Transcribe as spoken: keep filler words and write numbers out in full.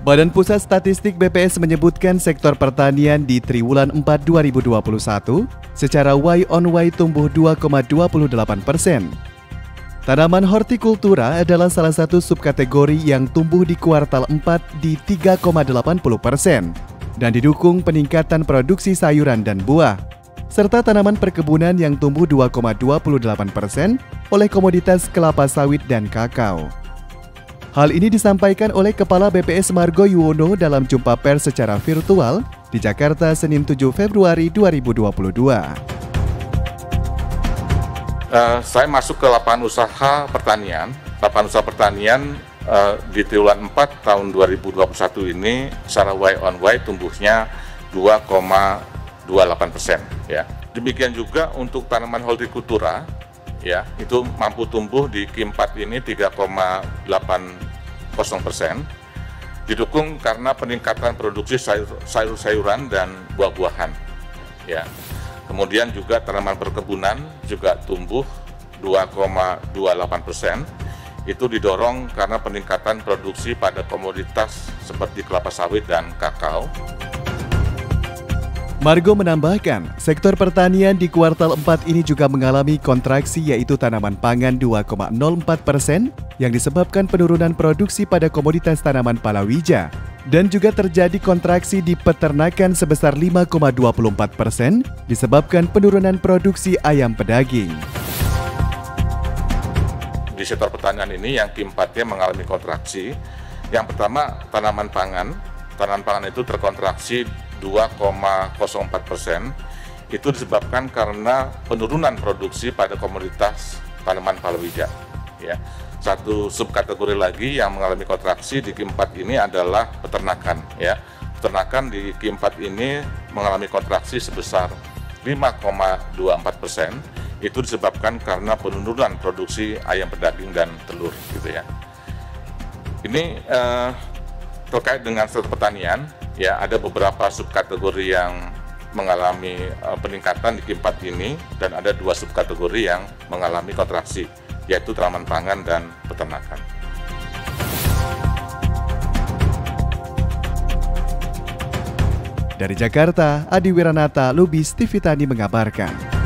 Badan Pusat Statistik B P S menyebutkan sektor pertanian di triwulan empat dua ribu dua puluh satu secara Y on Y tumbuh dua koma dua delapan persen. Tanaman hortikultura adalah salah satu subkategori yang tumbuh di kuartal empat di tiga koma delapan nol persen dan didukung peningkatan produksi sayuran dan buah, serta tanaman perkebunan yang tumbuh dua koma dua delapan persen oleh komoditas kelapa sawit dan kakao. Hal ini disampaikan oleh Kepala B P S Margo Yuwono dalam jumpa pers secara virtual di Jakarta Senin tujuh Februari dua ribu dua puluh dua. Uh, saya masuk ke lapangan usaha pertanian. Lapangan usaha pertanian uh, di triwulan empat tahun dua ribu dua puluh satu ini secara Y on Y tumbuhnya dua koma dua delapan persen. Ya. Demikian juga untuk tanaman hortikultura. Ya, itu mampu tumbuh di Q empat ini tiga koma delapan nol persen, didukung karena peningkatan produksi sayur-sayuran dan buah-buahan. Ya, kemudian juga tanaman perkebunan juga tumbuh dua koma dua delapan persen, itu didorong karena peningkatan produksi pada komoditas seperti kelapa sawit dan kakao. Margo menambahkan, sektor pertanian di kuartal empat ini juga mengalami kontraksi yaitu tanaman pangan dua koma nol empat persen yang disebabkan penurunan produksi pada komoditas tanaman palawija dan juga terjadi kontraksi di peternakan sebesar lima koma dua empat persen disebabkan penurunan produksi ayam pedaging. Di sektor pertanian ini yang keempatnya mengalami kontraksi. Yang pertama tanaman pangan, tanaman pangan itu terkontraksi dua koma nol empat persen, itu disebabkan karena penurunan produksi pada komoditas tanaman palawija. Ya. Satu subkategori lagi yang mengalami kontraksi di Q empat ini adalah peternakan. Ya. Peternakan di Q empat ini mengalami kontraksi sebesar lima koma dua empat persen, itu disebabkan karena penurunan produksi ayam pedaging dan telur. Gitu ya. Ini eh, terkait dengan sektor pertanian. Ya, ada beberapa subkategori yang mengalami uh, peningkatan di Q empat ini dan ada dua subkategori yang mengalami kontraksi, yaitu tanaman pangan dan peternakan. Dari Jakarta, Adi Wiranata, Lubis, T V Tani mengabarkan.